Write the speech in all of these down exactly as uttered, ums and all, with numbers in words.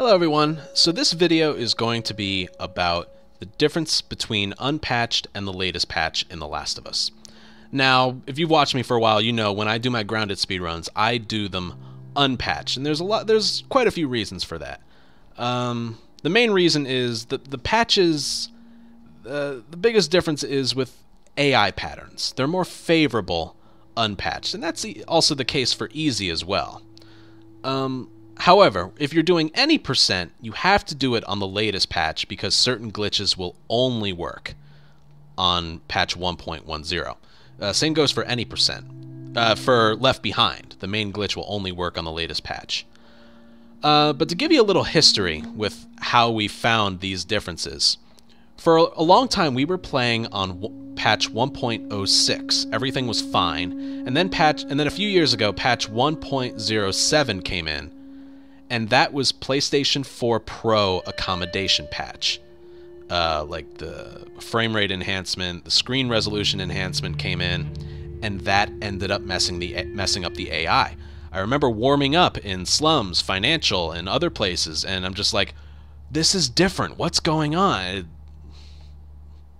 Hello everyone, so this video is going to be about the difference between unpatched and the latest patch in The Last of Us. Now, if you've watched me for a while, you know when I do my grounded speedruns, I do them unpatched, and there's a lot, there's quite a few reasons for that. Um, the main reason is that the patches, uh, the biggest difference is with A I patterns. They're more favorable unpatched, and that's also the case for easy as well. Um, However, if you're doing any percent, you have to do it on the latest patch because certain glitches will only work on patch one point ten. Uh, same goes for any percent. Uh, for Left Behind, the main glitch will only work on the latest patch. Uh, but to give you a little history with how we found these differences, for a long time we were playing on patch one point oh six. Everything was fine, and then patch, and then a few years ago, patch one point oh seven came in. And that was PlayStation four Pro accommodation patch. Uh, like the frame rate enhancement, the screen resolution enhancement came in, and that ended up messing the messing up the A I. I remember warming up in slums, financial, and other places, and I'm just like, this is different. What's going on? It,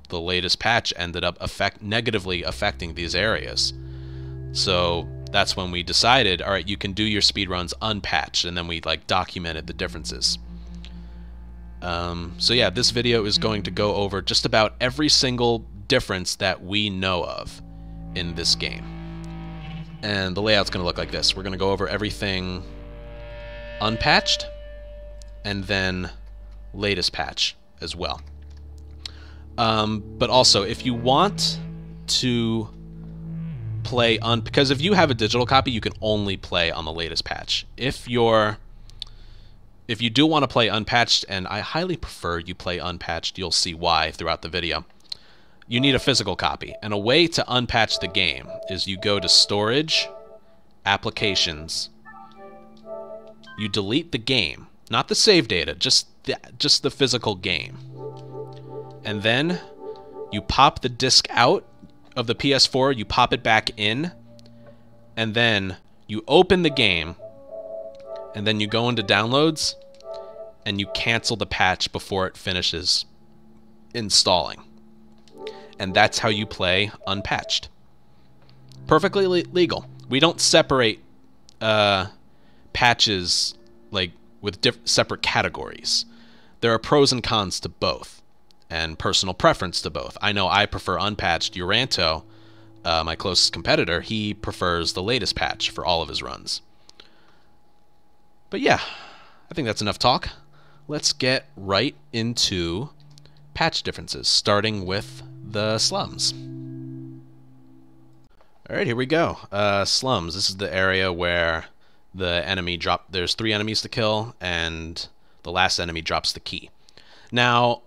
the latest patch ended up affect negatively affecting these areas. So that's when we decided, all right, you can do your speedruns unpatched, and then we like documented the differences. Um, so yeah, this video is going to go over just about every single difference that we know of in this game. And the layout's going to look like this. We're going to go over everything unpatched, and then latest patch as well. Um, but also, if you want to play on, because if you have a digital copy, you can only play on the latest patch. If you're, if you do want to play unpatched, and I highly prefer you play unpatched, you'll see why throughout the video, you need a physical copy. And a way to unpatch the game is you go to Storage, Applications, you delete the game, not the save data, just the, just the physical game. And then you pop the disc out of the P S four, you pop it back in, and then you open the game, and then you go into downloads, and you cancel the patch before it finishes installing. And that's how you play unpatched. Perfectly le- legal. We don't separate uh, patches like with diff- separate categories. There are pros and cons to both, and personal preference to both. I know I prefer unpatched. Uranto, uh, my closest competitor, he prefers the latest patch for all of his runs. But yeah, I think that's enough talk. Let's get right into patch differences, starting with the slums. All right, here we go. Uh, slums, this is the area where the enemy drop, there's three enemies to kill, and the last enemy drops the key. Now,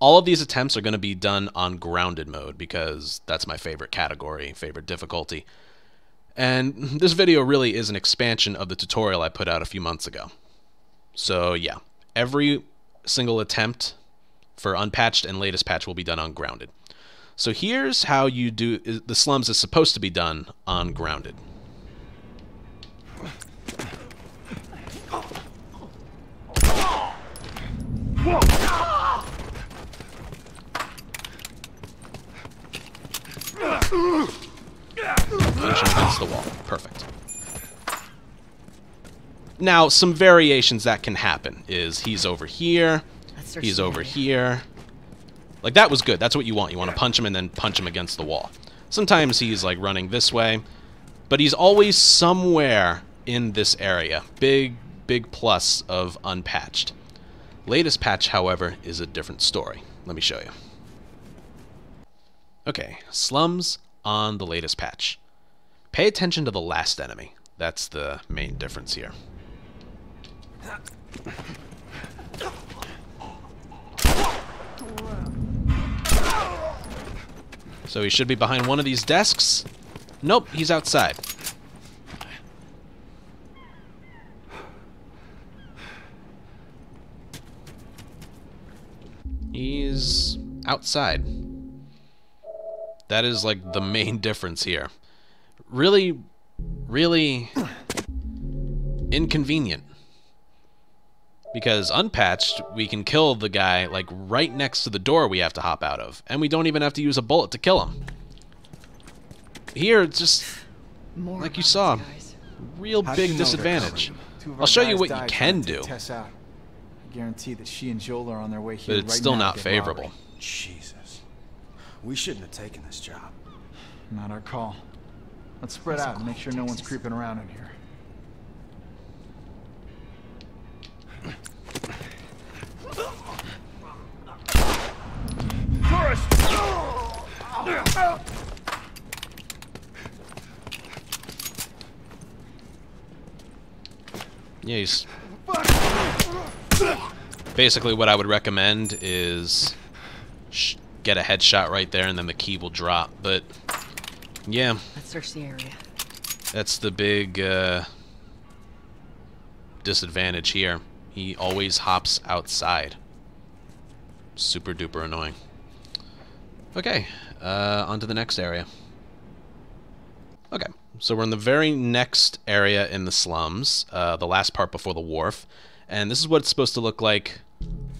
all of these attempts are going to be done on grounded mode because that's my favorite category, favorite difficulty. And this video really is an expansion of the tutorial I put out a few months ago. So yeah, every single attempt for unpatched and latest patch will be done on grounded. So here's how you do, the slums is supposed to be done on grounded. Against the wall. Perfect. Now, some variations that can happen is he's over here, he's over here. Like, that was good. That's what you want. You want to punch him and then punch him against the wall. Sometimes he's, like, running this way, but he's always somewhere in this area. Big, big plus of unpatched. Latest patch, however, is a different story. Let me show you. Okay, slums on the latest patch. Pay attention to the last enemy. That's the main difference here. So he should be behind one of these desks. Nope, he's outside. He's outside. That is, like, the main difference here. Really, really inconvenient. Because unpatched, we can kill the guy, like, right next to the door we have to hop out of. And we don't even have to use a bullet to kill him. Here, it's just, More like you saw, real How big you know disadvantage. I'll show you what you can do. I guarantee that she and Joel are on their way here but it's right still now not favorable. Robbery. Jesus. We shouldn't have taken this job. Not our call. Let's spread out and make sure no one's creeping around in here. Yes. Basically, what I would recommend is sh get a headshot right there, and then the key will drop. But yeah, let's search the area. That's the big uh, disadvantage here. He always hops outside. Super duper annoying. Okay, uh, on to the next area. Okay, so we're in the very next area in the slums, uh, the last part before the wharf, and this is what it's supposed to look like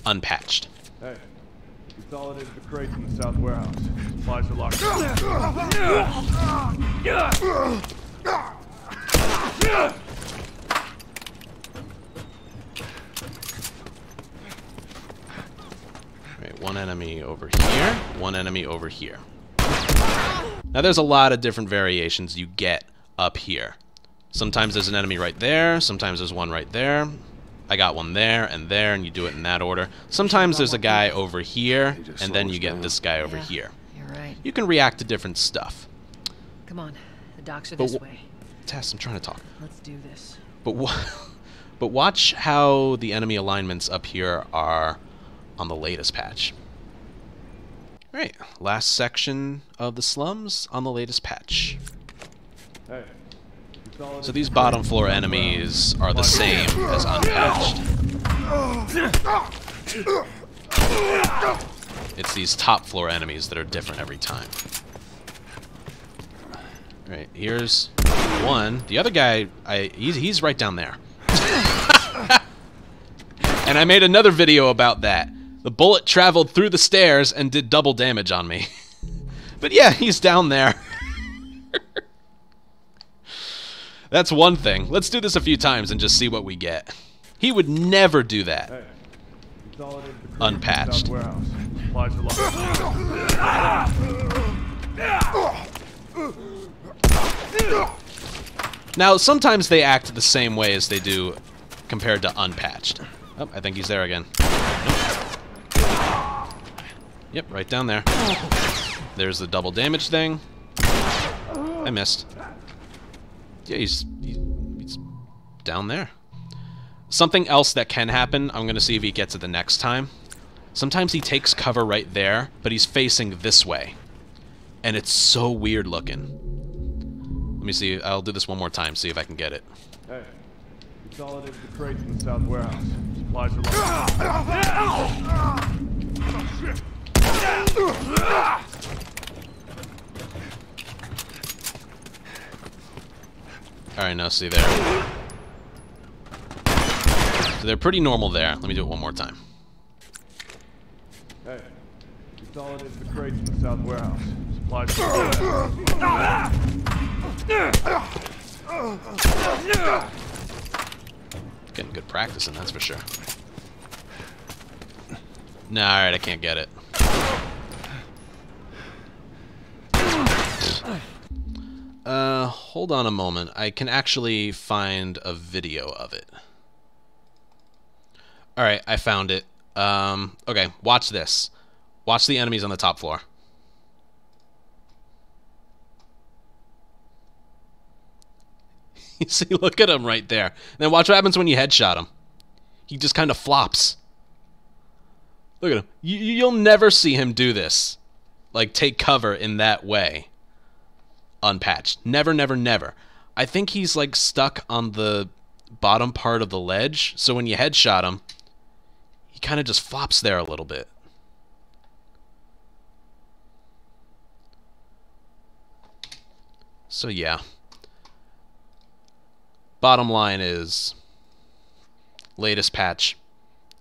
unpatched. Hey, consolidated the crates in the south warehouse. Supplies are locked up. One enemy over here, one enemy over here. Now there's a lot of different variations you get up here. Sometimes there's an enemy right there, sometimes there's one right there. I got one there and there, and you do it in that order. Sometimes there's a guy over here, and then you get this guy over yeah, here. You're right. You can react to different stuff. Come on, the docks are but this way. Tess, I'm trying to talk. Let's do this. But, but watch how the enemy alignments up here are on the latest patch. Alright, last section of the slums on the latest patch. Hey, so these bottom floor enemies are the same as unpatched. It's these top floor enemies that are different every time. Alright, here's one. The other guy, I, he's, he's right down there. And I made another video about that. The bullet traveled through the stairs and did double damage on me. But yeah, he's down there. That's one thing. Let's do this a few times and just see what we get. He would never do that. Hey, unpatched. Now, sometimes they act the same way as they do compared to unpatched. Oh, I think he's there again. Yep, right down there. There's the double damage thing. I missed. Yeah, he's, he's down there. Something else that can happen, I'm going to see if he gets it the next time. Sometimes he takes cover right there, but he's facing this way. And it's so weird looking. Let me see. I'll do this one more time, see if I can get it. Hey, consolidated the crates in the south warehouse. Supplies are locked. Alright, now see there. So they're pretty normal there. Let me do it one more time. Hey, consolidated the crates in the south warehouse. Supplies are getting good practice in, that's for sure. Nah, alright, I can't get it. Uh, hold on a moment. I can actually find a video of it. Alright, I found it. Um, okay, watch this. Watch the enemies on the top floor. You see, look at him right there. And then watch what happens when you headshot him. He just kind of flops. Look at him. You, you'll never see him do this. Like, take cover in that way. Unpatched. Never, never, never. I think he's, like, stuck on the bottom part of the ledge, so when you headshot him, he kind of just flops there a little bit. So, yeah. Bottom line is, latest patch.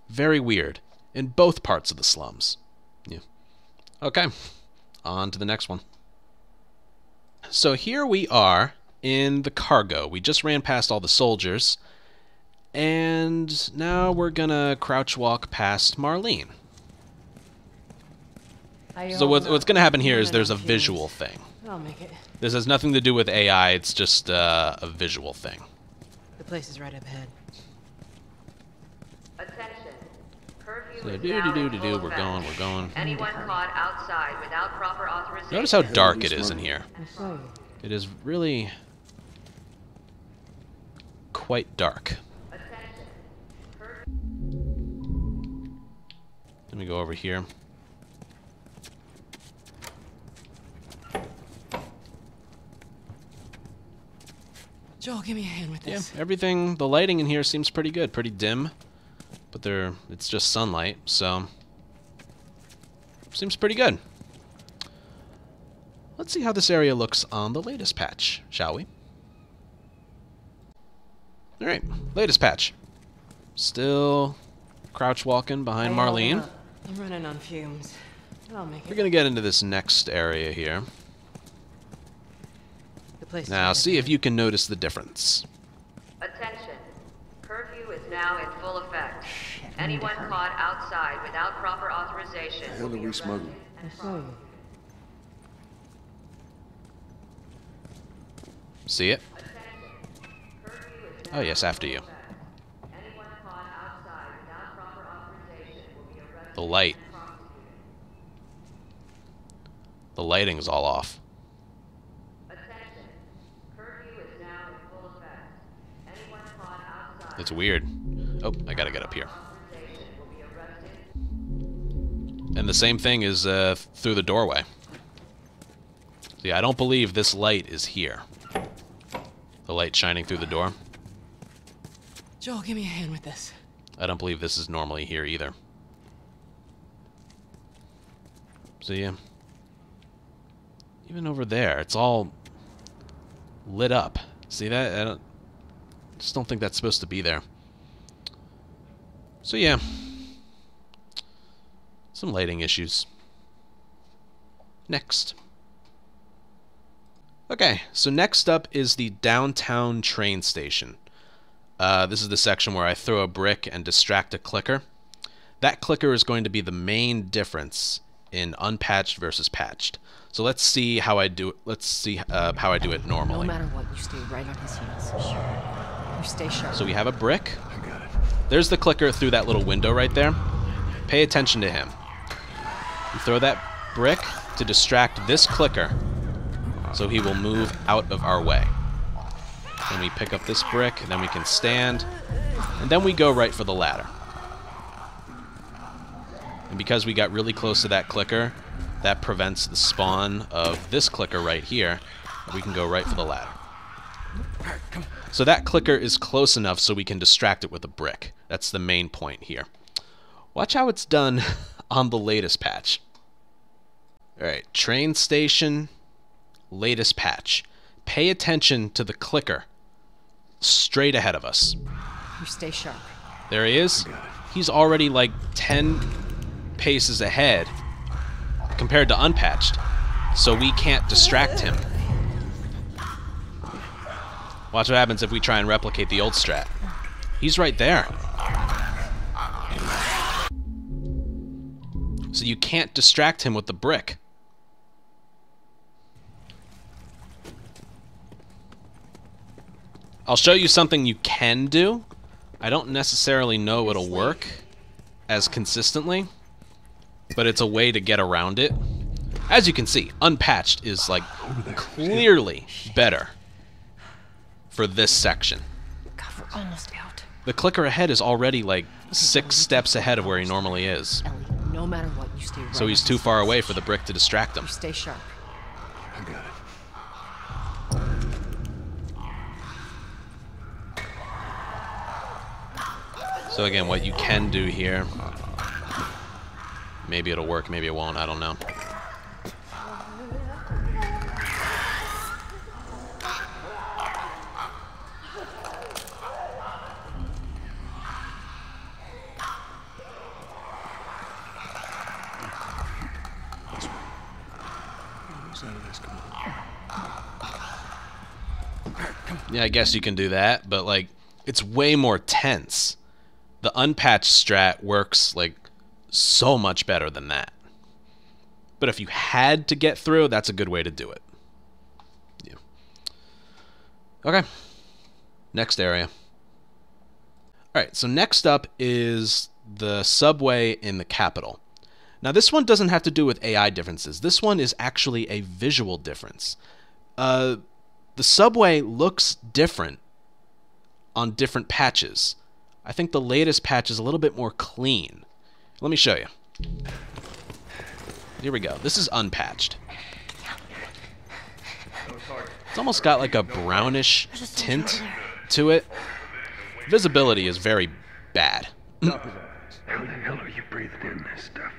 Very weird. In both parts of the slums. Yeah. Okay. On to the next one. So here we are in the cargo. We just ran past all the soldiers. And now we're gonna crouch walk past Marlene. So what, what's gonna happen here is there's a visual thing. I'll make it. This has nothing to do with A I, it's just uh, a visual thing. The place is right up ahead. Attention. Curfew so is do, now do, do, do, do. We're going, we're going. Anyone caught outside without proper authorization. Notice how dark it is in here. It is really quite dark. Let me go over here. Joel, give me a hand with this. Yeah, everything, the lighting in here seems pretty good, pretty dim, but there, it's just sunlight, so seems pretty good. Let's see how this area looks on the latest patch, shall we? All right, latest patch. Still crouch walking behind Marlene. I'm running on fumes. I'll make it. We're gonna get into this next area here. Now, see if you can notice the difference. Attention. Curfew is now in full effect. Anyone caught outside without proper authorization. How do we smuggle? See it? Oh, yes, after you. The light. The lighting's all off. It's weird. Oh, I gotta get up here. And the same thing is uh, through the doorway. See, I don't believe this light is here. The light shining through the door. Joel, give me a hand with this. I don't believe this is normally here either. See ya. Even over there, it's all lit up. See that? I don't... Just don't think that's supposed to be there. So yeah, some lighting issues. Next. Okay, so next up is the downtown train station. Uh, this is the section where I throw a brick and distract a clicker. That clicker is going to be the main difference in unpatched versus patched. So let's see how I do it. Let's see uh, how I do it normally. No matter what, you stay right on his heels. Sure. Stay sharp. So we have a brick. I got it. There's the clicker through that little window right there. Pay attention to him. You throw that brick to distract this clicker so he will move out of our way. Then we pick up this brick, and then we can stand, and then we go right for the ladder. And because we got really close to that clicker, that prevents the spawn of this clicker right here. We can go right for the ladder. So that clicker is close enough so we can distract it with a brick. That's the main point here. Watch how it's done on the latest patch. Alright, train station, latest patch. Pay attention to the clicker straight ahead of us. You stay sharp. There he is. He's already like ten paces ahead compared to unpatched, so we can't distract him. Watch what happens if we try and replicate the old strat. He's right there. So you can't distract him with the brick. I'll show you something you can do. I don't necessarily know it'll work as consistently, but it's a way to get around it. As you can see, unpatched is like clearly better for this section. God, we're almost out. The clicker ahead is already like six steps ahead of where he normally is. Ellie, no matter what, you stay right. So he's too far away for the brick to distract him. You stay sharp. I got it. So again, what you can do here, maybe it'll work, maybe it won't, I don't know. yeah, I guess you can do that, but like it's way more tense. The unpatched strat works like so much better than that. But if you had to get through, that's a good way to do it. Yeah. Okay. Next area. Alright, so next up is the subway in the capital. Now this one doesn't have to do with A I differences. This one is actually a visual difference. Uh, the subway looks different on different patches. I think the latest patch is a little bit more clean. Let me show you. Here we go. This is unpatched. It's almost got like a brownish tint to it. Visibility is very bad. How the hell are you breathing in this stuff?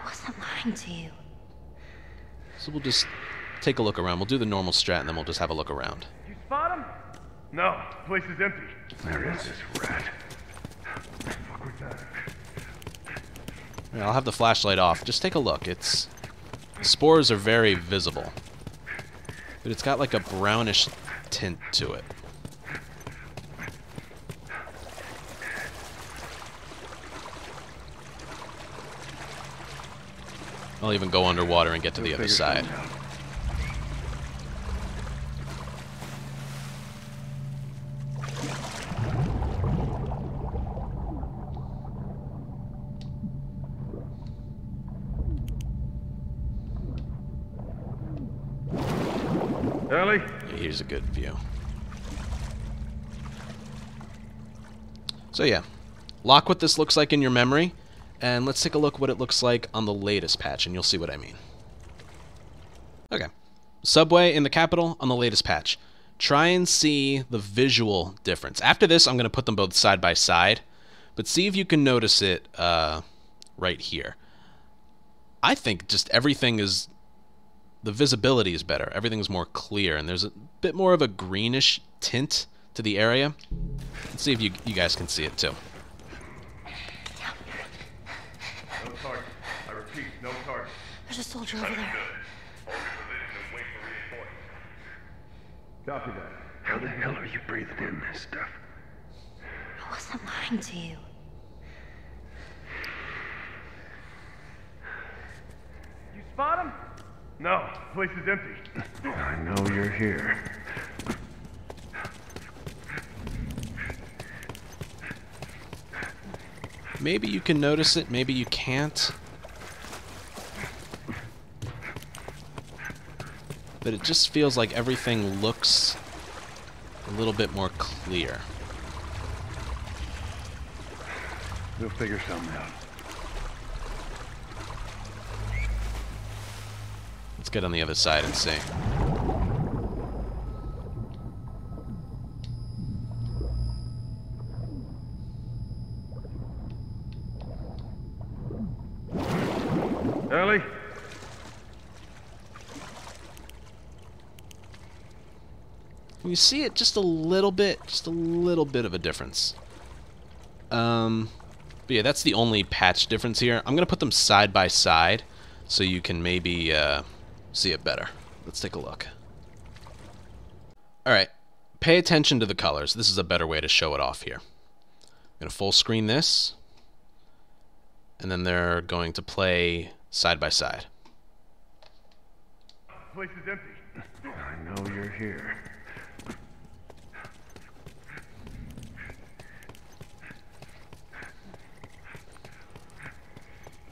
I wasn't lying to you. So we'll just take a look around. We'll do the normal strat and then we'll just have a look around. You spot him? No, the place is empty. Where is this rat? Where the fuck was that? Yeah, I'll have the flashlight off. Just take a look. It's spores are very visible, but it's got like a brownish tint to it. I'll even go underwater and get to the other side. Ellie? Here's a good view. So yeah, lock what this looks like in your memory. And let's take a look what it looks like on the latest patch, and you'll see what I mean. Okay. Subway in the capital on the latest patch. Try and see the visual difference. After this, I'm going to put them both side by side, but see if you can notice it uh, right here. I think just everything is... the visibility is better. Everything's more clear, and there's a bit more of a greenish tint to the area. Let's see if you, you guys can see it, too. No target. There's a soldier over there. Copy that. How the hell are you breathing in this stuff? I wasn't lying to you. You spot him? No, the place is empty. I know you're here. Maybe you can notice it, maybe you can't. But it just feels like everything looks a little bit more clear. We'll figure something out. Let's get on the other side and see. Ellie? You see it just a little bit, just a little bit of a difference. Um, but yeah, that's the only patch difference here. I'm going to put them side by side so you can maybe uh, see it better. Let's take a look. Alright, pay attention to the colors. This is a better way to show it off here. I'm going to full screen this, and then they're going to play side by side. The place is empty. I know you're here.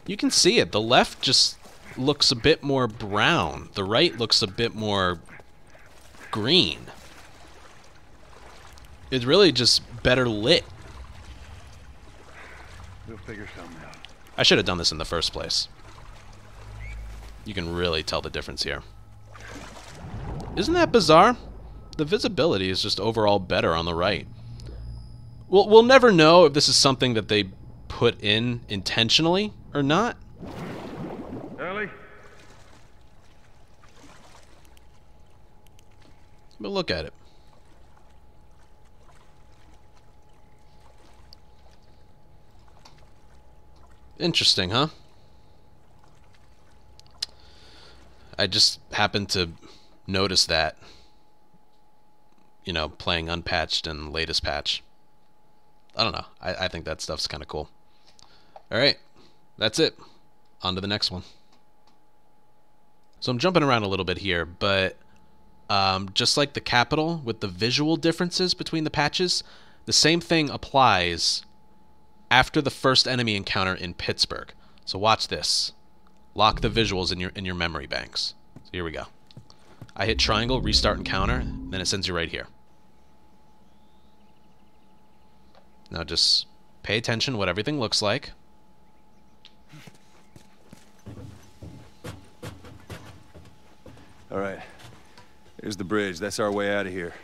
You can see it. The left just looks a bit more brown. The right looks a bit more green. It's really just better lit. We'll figure something out. I should have done this in the first place. You can really tell the difference here. Isn't that bizarre? The visibility is just overall better on the right. We'll, we'll never know if this is something that they put in intentionally or not. Ellie? But look at it. Interesting, huh? I just happened to notice that you know, playing unpatched and latest patch. I don't know. I, I think that stuff's kind of cool. All right, that's it. On to the next one. So I'm jumping around a little bit here, but um, just like the capital with the visual differences between the patches, the same thing applies after the first enemy encounter in Pittsburgh. So watch this. Lock the visuals in your in your memory banks. So here we go. I hit triangle, restart encounter, and then it sends you right here. Now just pay attention to what everything looks like. All right. Here's the bridge. That's our way out of here.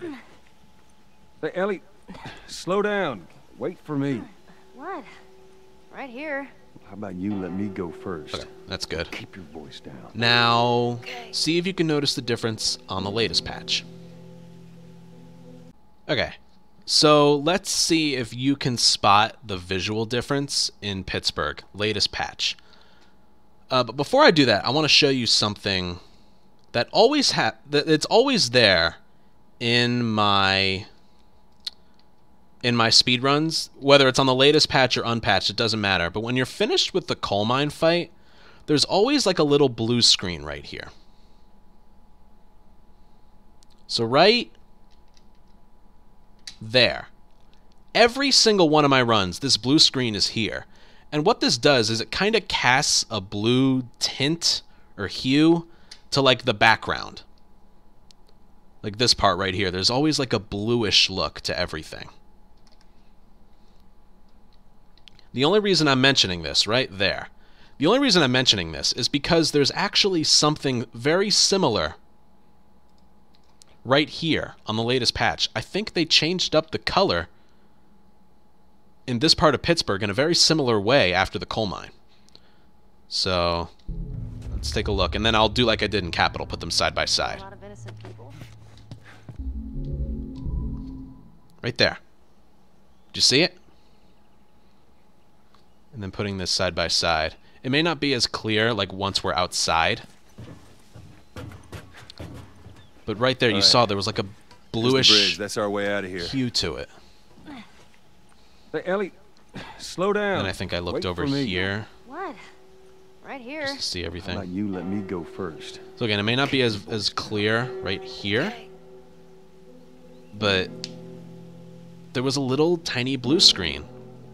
Hey, Ellie, slow down. Wait for me. What? Right here. How about you let me go first? Okay, that's good. Keep your voice down. Now, okay. See if you can notice the difference on the latest patch. Okay. So let's see if you can spot the visual difference in Pittsburgh, latest patch. Uh, but before I do that, I want to show you something that always ha that it's always there in my in my speedruns, whether it's on the latest patch or unpatched, it doesn't matter. But when you're finished with the coal mine fight, there's always like a little blue screen right here. So right there. Every single one of my runs, this blue screen is here. And what this does is it kind of casts a blue tint or hue to like the background. Like this part right here. There's always like a bluish look to everything. The only reason I'm mentioning this right there, the only reason I'm mentioning this is because there's actually something very similar right here on the latest patch. I think they changed up the color in this part of Pittsburgh in a very similar way after the coal mine. So let's take a look, and then I'll do like I did in Capital, put them side by side. A lot of innocent people. Right there. Did you see it? And then putting this side by side. It may not be as clear like once we're outside. But right there, you right. saw there was like a bluish That's our way out of here. hue to it. Hey, Ellie, slow down. And I think I looked Wait over here. What? Right here. Just to see everything. How about you let me go first. So again, it may not be as as clear right here, but there was a little tiny blue screen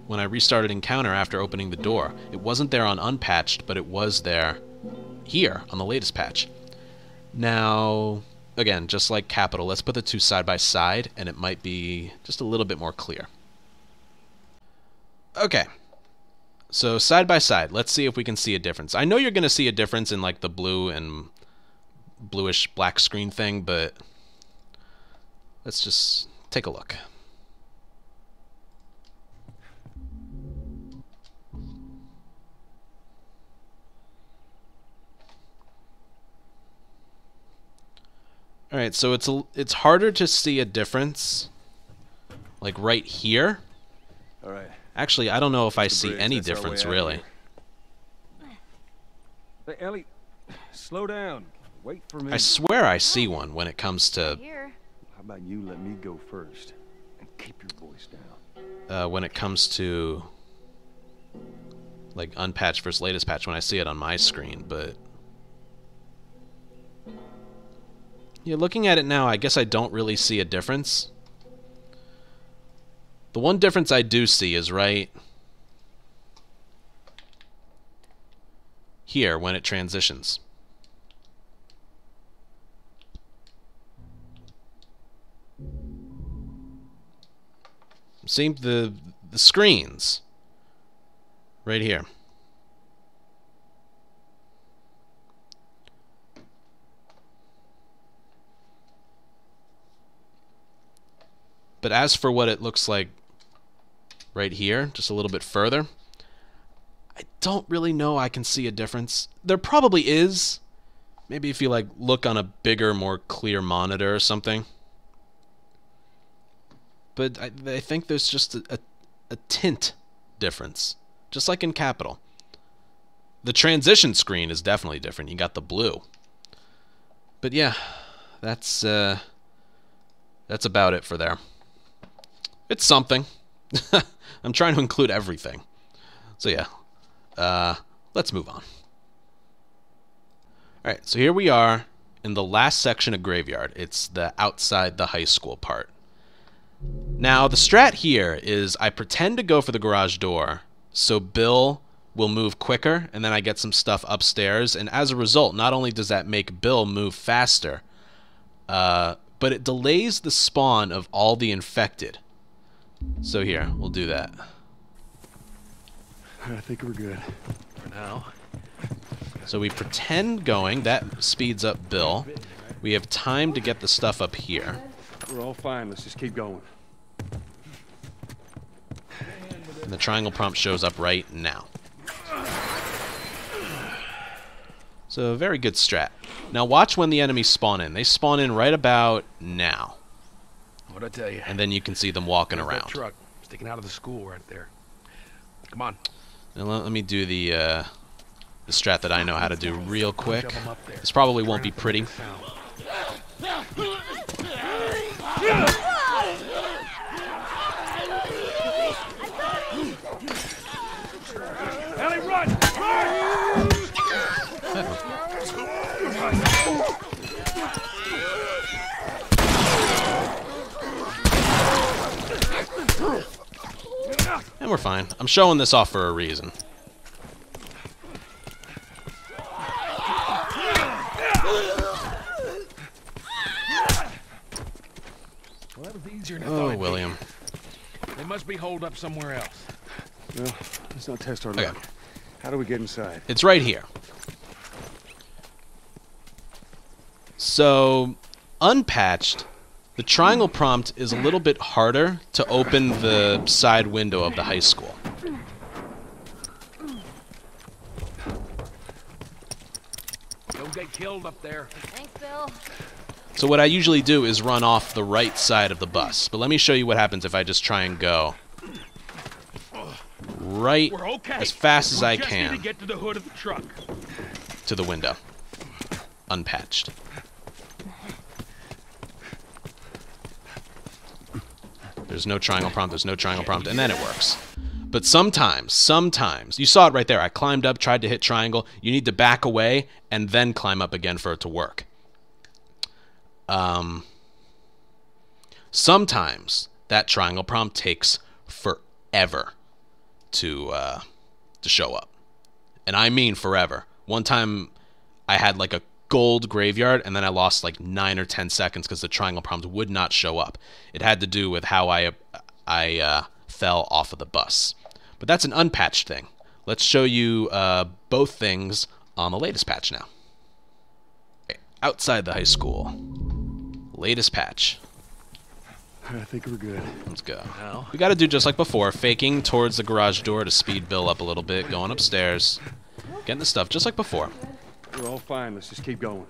when I restarted encounter after opening the door. It wasn't there on unpatched, but it was there here on the latest patch. Now, again, just like Capital, let's put the two side by side, and it might be just a little bit more clear. Okay, so side by side, let's see if we can see a difference. I know you're going to see a difference in like the blue and bluish black screen thing, but let's just take a look. All right, so it's a, it's harder to see a difference like right here. All right. Actually, I don't know if I see any difference, really. Hey, Ellie, slow down. Wait for me. I swear I see one when it comes to... How about you let me go first and keep your voice down. Uh, when it comes to, like, unpatched versus latest patch, when I see it on my screen, but... Yeah, looking at it now, I guess I don't really see a difference. The one difference I do see is right here when it transitions. See the, the screens right here. But as for what it looks like right here, just a little bit further, I don't really know I can see a difference. There probably is. Maybe if you like look on a bigger, more clear monitor or something. But I, I think there's just a, a, a tint difference, just like in Capital. The transition screen is definitely different. You got the blue. But yeah, that's... Uh, that's about it for there. It's something. I'm trying to include everything. So yeah, uh, let's move on. Alright, so here we are in the last section of Graveyard. It's the outside the high school part. Now, the strat here is I pretend to go for the garage door, so Bill will move quicker, and then I get some stuff upstairs, and as a result, not only does that make Bill move faster, uh, but it delays the spawn of all the infected. So here, we'll do that. I think we're good for now. So we pretend going, that speeds up Bill. We have time to get the stuff up here. We're all fine, let's just keep going. And the triangle prompt shows up right now. So, very good strat. Now watch when the enemies spawn in. They spawn in right about now. What'd I tell you? And then you can see them walking around. That truck sticking out of the school right there. Come on. Now let me do the... Uh, The strat that I know how to do real quick. This probably won't be pretty. And we're fine. I'm showing this off for a reason. Oh, William. They must be holed up somewhere else. Well, let's not test our luck. Okay. How do we get inside? It's right here. So, unpatched, the triangle prompt is a little bit harder to open the side window of the high school. Don't get killed up there. Thanks, Bill. So what I usually do is run off the right side of the bus. But let me show you what happens if I just try and go right okay. as fast as I can to, get to the hood of the truck. To the window. Unpatched. There's no triangle prompt, there's no triangle prompt, and then it works. But sometimes, sometimes, you saw it right there. I climbed up, tried to hit triangle. You need to back away and then climb up again for it to work. Um, sometimes that triangle prompt takes forever to, uh, to show up. And I mean forever. One time I had like a gold graveyard and then I lost like nine or ten seconds because the triangle prompt would not show up. It had to do with how I, I uh, fell off of the bus. But that's an unpatched thing. Let's show you uh, both things on the latest patch now. Okay, outside the high school. Latest patch. I think we're good. Let's go. Well, we got to do just like before, faking towards the garage door to speed Bill up a little bit, going upstairs, getting the stuff just like before. We're all fine. Let's just keep going.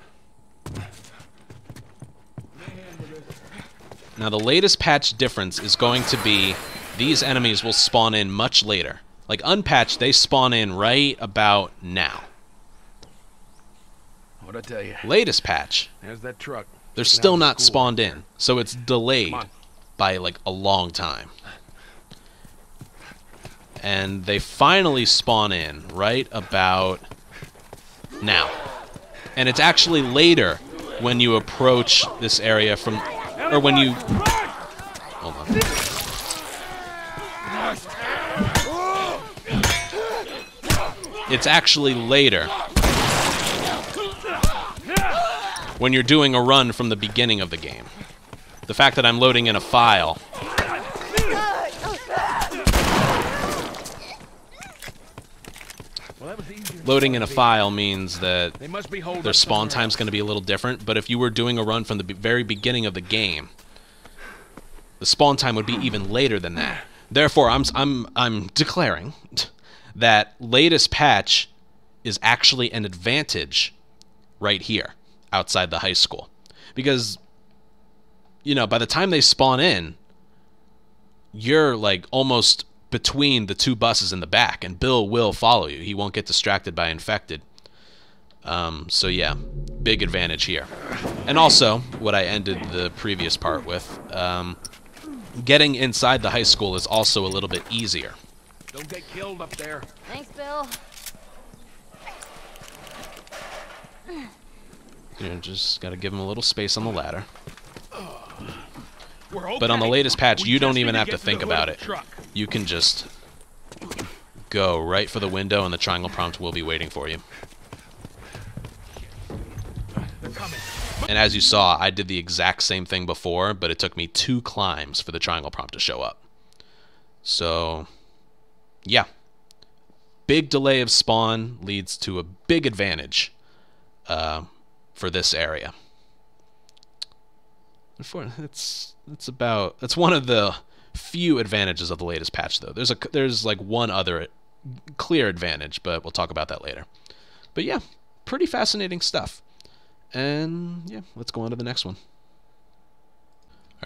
Now the latest patch difference is going to be these enemies will spawn in much later. Like unpatched, they spawn in right about now. What'd I tell you? Latest patch. There's that truck. They're still not spawned in, so it's delayed by like a long time. And they finally spawn in right about now. And it's actually later when you approach this area from, or when you, hold on. It's actually later when you're doing a run from the beginning of the game. The fact that I'm loading in a file well, loading in a file means that their spawn time's going to be a little different, but if you were doing a run from the be very beginning of the game, the spawn time would be even later than that. Therefore, I'm, I'm, I'm declaring that latest patch is actually an advantage right here. Outside the high school, because you know by the time they spawn in you're like almost between the two buses in the back and Bill will follow you. He won't get distracted by infected. Um, so yeah, big advantage here. And also, what I ended the previous part with, um, getting inside the high school is also a little bit easier. Don't get killed up there. Thanks, Bill. You know, just gotta give him a little space on the ladder. Okay. But on the latest patch, you don't even have to think about it. You can just go right for the window, and the triangle prompt will be waiting for you. And as you saw, I did the exact same thing before, but it took me two climbs for the triangle prompt to show up. So, yeah. Big delay of spawn leads to a big advantage uh, for this area. That's, that's about... That's one of the few advantages of the latest patch, though. There's, a, there's like one other clear advantage, but we'll talk about that later. But yeah, pretty fascinating stuff. And yeah, let's go on to the next one.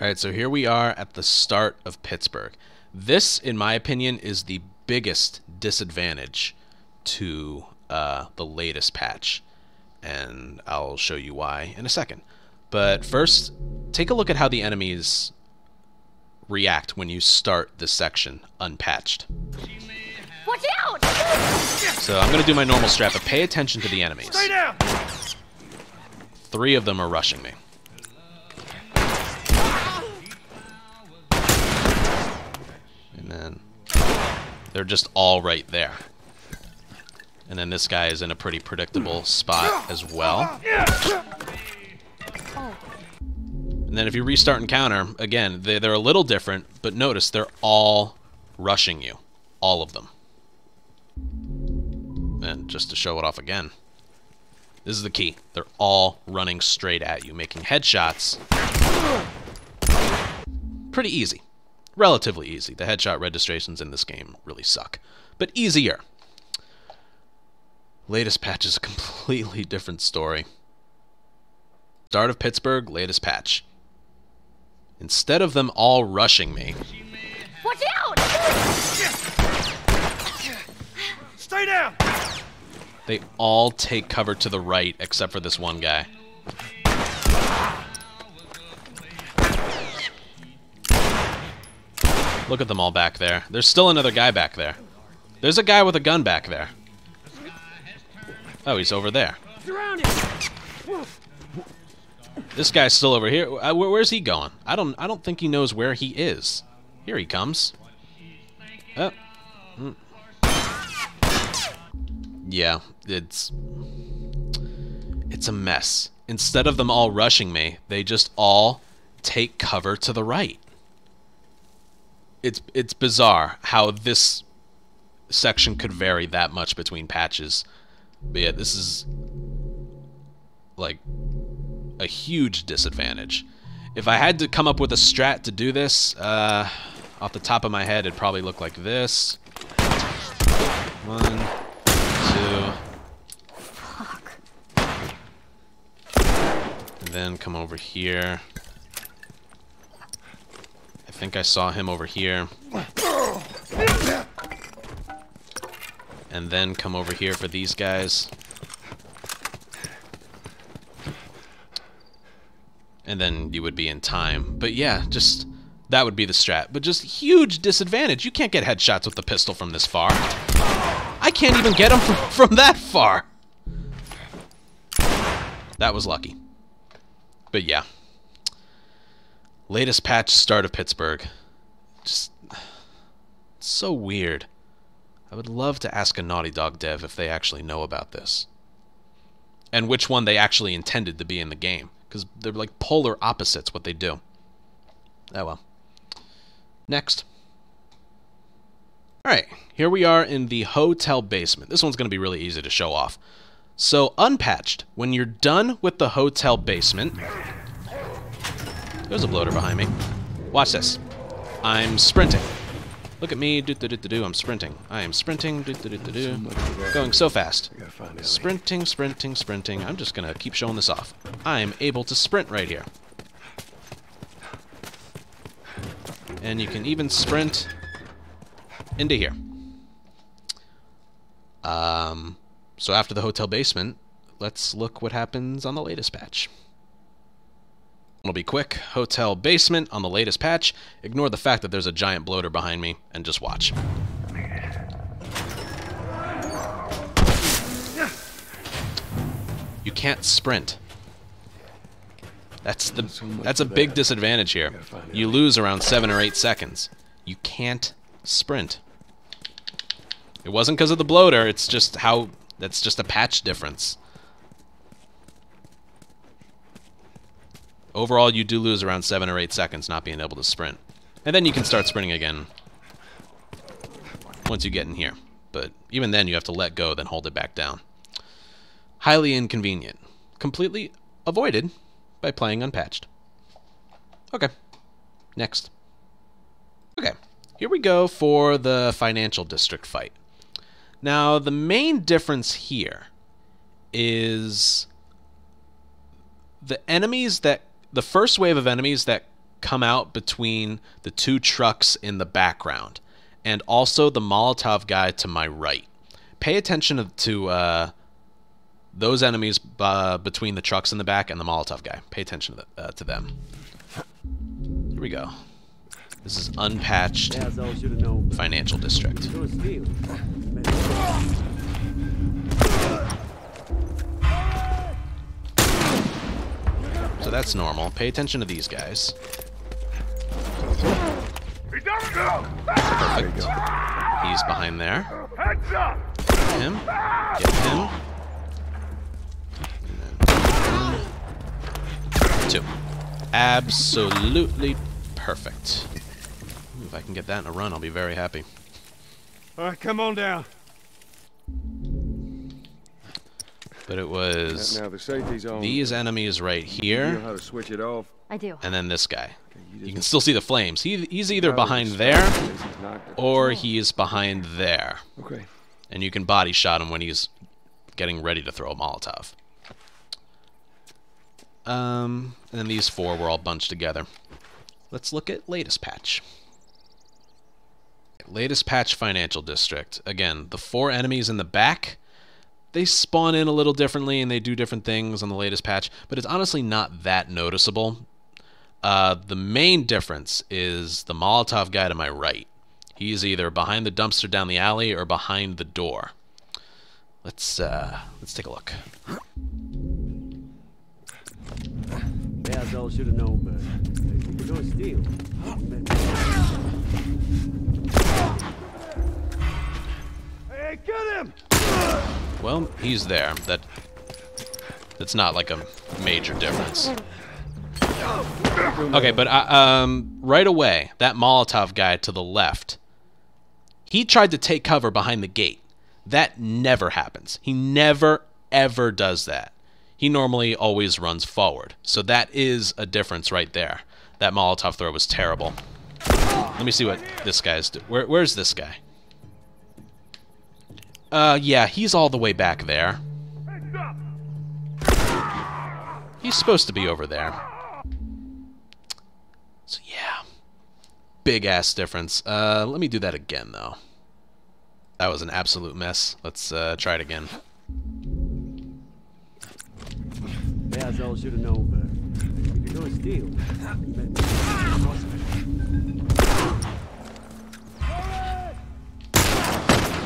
All right, so here we are at the start of Pittsburgh. This, in my opinion, is the biggest disadvantage to uh, the latest patch. And I'll show you why in a second. But first, take a look at how the enemies react when you start this section unpatched. Watch out! So I'm going to do my normal strat, but pay attention to the enemies. Stay down! Three of them are rushing me. And then they're just all right there. And then this guy is in a pretty predictable spot as well. And then if you restart encounter, again, they, they're a little different, but notice they're all rushing you. All of them. And just to show it off again. This is the key. They're all running straight at you, making headshots pretty easy. Relatively easy. The headshot registrations in this game really suck, but easier. Latest patch is a completely different story. Start of Pittsburgh, latest patch. Instead of them all rushing me... Watch out! Stay down! They all take cover to the right, except for this one guy. Look at them all back there. There's still another guy back there. There's a guy with a gun back there. Oh, he's over there. This guy's still over here. Where's he going? I don't. I don't think he knows where he is. Here he comes. Oh. Mm. Yeah, it's it's a mess. Instead of them all rushing me, they just all take cover to the right. It's it's bizarre how this section could vary that much between patches. But yeah, this is like a huge disadvantage. If I had to come up with a strat to do this, uh, off the top of my head, it'd probably look like this. One. Fuck. And then come over here. I think I saw him over here. And then come over here for these guys. And then you would be in time. But yeah, just that would be the strat. But just huge disadvantage. You can't get headshots with the pistol from this far. I can't even get him from, from that far. That was lucky. But yeah. Latest patch, start of Pittsburgh. Just so weird. I would love to ask a Naughty Dog dev if they actually know about this. And which one they actually intended to be in the game. Because they're like polar opposites, what they do. Oh well. Next. Alright, here we are in the hotel basement. This one's going to be really easy to show off. So, unpatched. When you're done with the hotel basement... There's a bloater behind me. Watch this. I'm sprinting. Look at me. Do, do, do, do, do. I'm sprinting. I am sprinting. Do, do, do, do, do. Going so fast. Sprinting, sprinting, sprinting. I'm just going to keep showing this off. I am able to sprint right here. And you can even sprint... into here. Um, so after the hotel basement, let's look what happens on the latest patch. It'll be quick. Hotel basement on the latest patch. Ignore the fact that there's a giant bloater behind me and just watch. You can't sprint. That's the that's a big disadvantage here. You lose around seven or eight seconds. You can't sprint. It wasn't because of the bloater. It's just how that's just a patch difference. Overall, you do lose around seven or eight seconds not being able to sprint, and then you can start sprinting again once you get in here. But even then, you have to let go, then hold it back down. Highly inconvenient. Completely avoided by playing unpatched. Okay. Next. Okay. Here we go for the financial district fight. Now, the main difference here is the enemies that... the first wave of enemies that come out between the two trucks in the background, and also the Molotov guy to my right. Pay attention to... Uh, those enemies uh, between the trucks in the back and the Molotov guy. Pay attention to, the, uh, to them. Here we go. This is unpatched financial district. So that's normal. Pay attention to these guys. Perfect. He's behind there. Get him. Get him. Two. Absolutely perfect. Ooh, if I can get that in a run, I'll be very happy. All right, come on down. But it was now, now the safety's on. These enemies right here. You know how to switch it off? I do. And then this guy. Okay, you, you can still see the flames. He, he's either behind there or he is behind there. Okay. And you can body shot him when he's getting ready to throw a Molotov. Um, and then these four were all bunched together. Let's look at latest patch. Latest patch financial district. Again, the four enemies in the back, they spawn in a little differently and they do different things on the latest patch, but it's honestly not that noticeable. Uh, the main difference is the Molotov guy to my right. He's either behind the dumpster down the alley or behind the door. Let's, uh, let's take a look. All should have known, but we don't steal. Hey, get him! Well, he's there. That that's not like a major difference. Okay, but I, um, right away, that Molotov guy to the left, he tried to take cover behind the gate. That never happens. He never ever does that. He normally always runs forward. So that is a difference right there. That Molotov throw was terrible. Let me see what this guy's doing. Where, where's this guy? Uh, yeah, he's all the way back there. He's supposed to be over there. So yeah. Big ass difference. Uh, let me do that again, though. That was an absolute mess. Let's uh, try it again.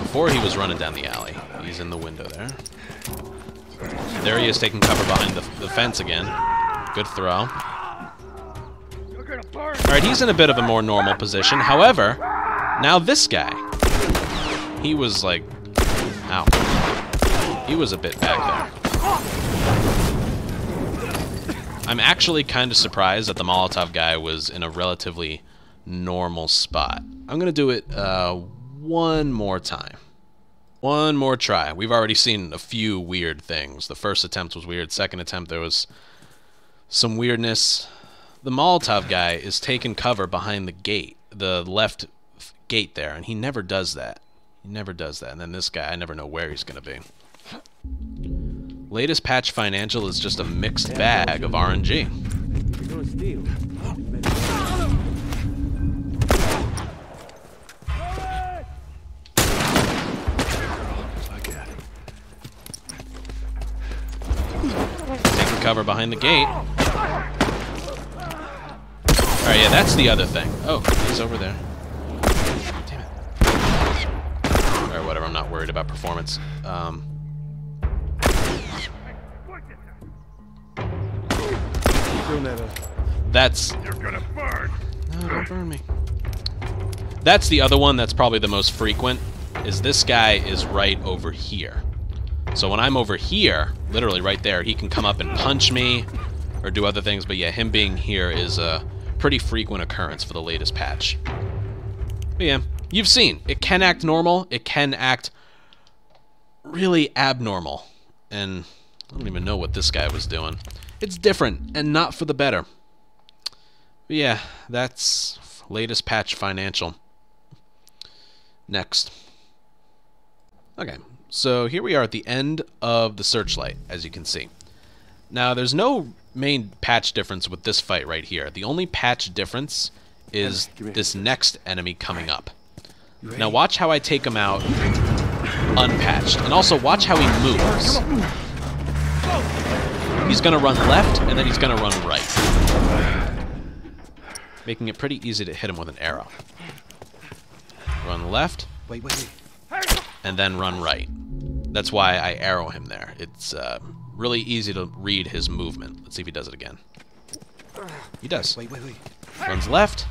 Before he was running down the alley. He's in the window there. There he is, taking cover behind the, the fence again. Good throw. Alright, he's in a bit of a more normal position. However, now this guy. He was like... Ow. He was a bit back there. I'm actually kind of surprised that the Molotov guy was in a relatively normal spot. I'm going to do it uh, one more time. One more try. We've already seen a few weird things. The first attempt was weird. Second attempt, there was some weirdness. The Molotov guy is taking cover behind the gate, the left gate there, and he never does that. He never does that. And then this guy, I never know where he's going to be. Latest patch financial is just a mixed bag of R N G. Taking cover behind the gate. Alright, yeah, that's the other thing. Oh, he's over there. Damn it. Alright, whatever, I'm not worried about performance. Um... That's... You're gonna burn. No, don't burn me. That's the other one that's probably the most frequent, is this guy is right over here. So when I'm over here, literally right there, he can come up and punch me or do other things, but yeah, him being here is a pretty frequent occurrence for the latest patch. But yeah, you've seen, it can act normal, it can act really abnormal, and I don't even know what this guy was doing. It's different, and not for the better. But yeah, that's latest patch financial. Next. Okay, so here we are at the end of the Searchlight, as you can see. Now, there's no main patch difference with this fight right here. The only patch difference is this next enemy coming up. Now watch how I take him out unpatched, and also watch how he moves. He's gonna run left, and then he's gonna run right. Making it pretty easy to hit him with an arrow. Run left, wait, wait, wait. And then run right. That's why I arrow him there. It's uh, really easy to read his movement. Let's see if he does it again. He does. Wait, wait, wait. Runs left,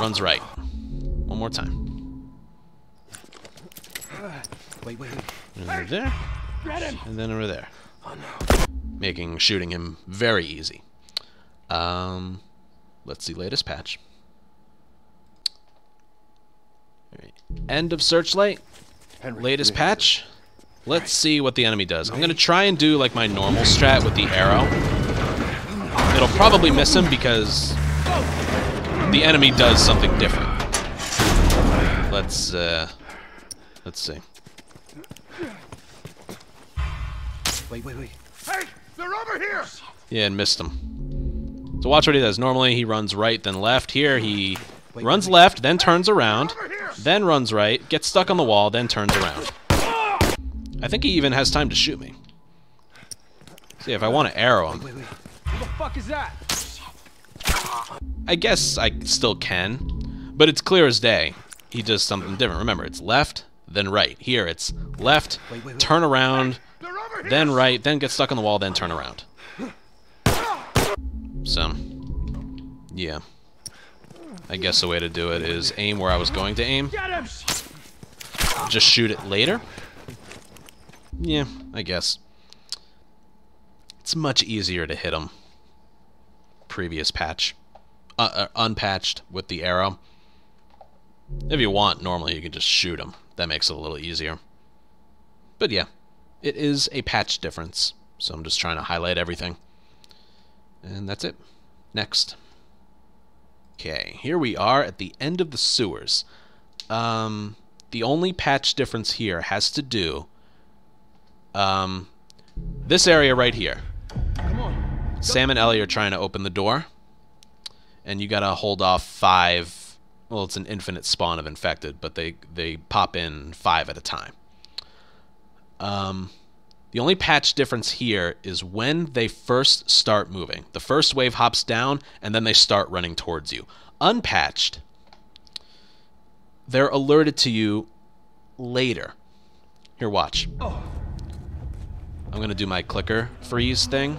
runs right. One more time. Wait, wait, wait. And over there, and then over there. Oh, no. Making shooting him very easy. Um, let's see latest patch. All right. End of Searchlight. Henry, latest patch. Let's right. see what the enemy does. I'm gonna try and do like my normal strat with the arrow. It'll probably miss him because the enemy does something different. Let's uh, let's see. Wait, wait, wait. Hey! They're over here! Yeah, and missed him. So watch what he does. Normally he runs right, then left. Here he wait, runs wait, left, then turns around, then runs right, gets stuck on the wall, then turns around. I think he even has time to shoot me. See, if I want to arrow him... Wait, wait, wait. What the fuck is that? I guess I still can, but it's clear as day. He does something different. Remember, it's left, then right. Here it's left, wait, wait, wait. turn around... Then right, then get stuck on the wall, then turn around. So, yeah. I guess the way to do it is aim where I was going to aim. Just shoot it later. Yeah, I guess. It's much easier to hit him. Previous patch. Uh, uh, unpatched with the arrow. If you want, normally you can just shoot him. That makes it a little easier. But yeah. It is a patch difference, so I'm just trying to highlight everything. And that's it. Next. Okay, here we are at the end of the sewers. Um, the only patch difference here has to do... Um, this area right here. Come on. Sam and Ellie are trying to open the door. And you gotta hold off five... Well, it's an infinite spawn of infected, but they, they pop in five at a time. Um, the only patch difference here is when they first start moving. The first wave hops down, and then they start running towards you. Unpatched, they're alerted to you later. Here, watch. Oh. I'm going to do my clicker freeze thing.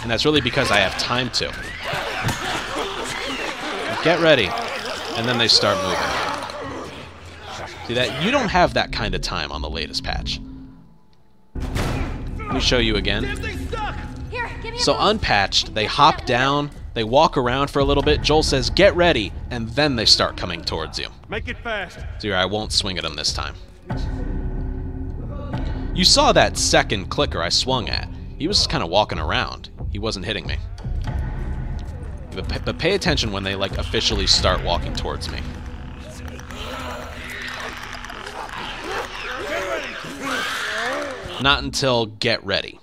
And that's really because I have time to. Get ready. And then they start moving. See that? You don't have that kind of time on the latest patch. Let me show you again. So unpatched, they hop down, they walk around for a little bit, Joel says, get ready, and then they start coming towards you. Make it fast. Dear, I won't swing at them this time. You saw that second clicker I swung at. He was kind of walking around. He wasn't hitting me. But, but pay attention when they like officially start walking towards me. Not until get ready.